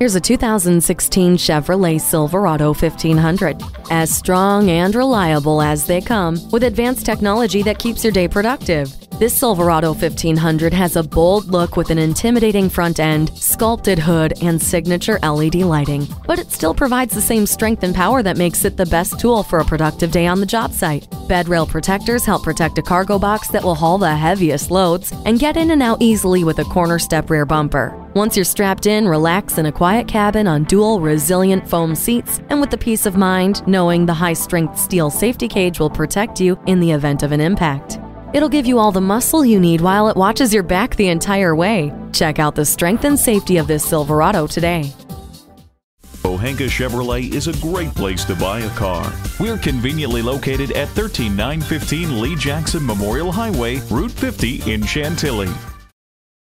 Here's a 2016 Chevrolet Silverado 1500. As strong and reliable as they come, with advanced technology that keeps your day productive. This Silverado 1500 has a bold look with an intimidating front end, sculpted hood, and signature LED lighting. But it still provides the same strength and power that makes it the best tool for a productive day on the job site. Bed rail protectors help protect a cargo box that will haul the heaviest loads and get in and out easily with a corner step rear bumper. Once you're strapped in, relax in a quiet cabin on dual resilient foam seats and with the peace of mind knowing the high-strength steel safety cage will protect you in the event of an impact. It'll give you all the muscle you need while it watches your back the entire way. Check out the strength and safety of this Silverado today. Pohanka Chevrolet is a great place to buy a car. We're conveniently located at 13915 Lee Jackson Memorial Highway, Route 50 in Chantilly.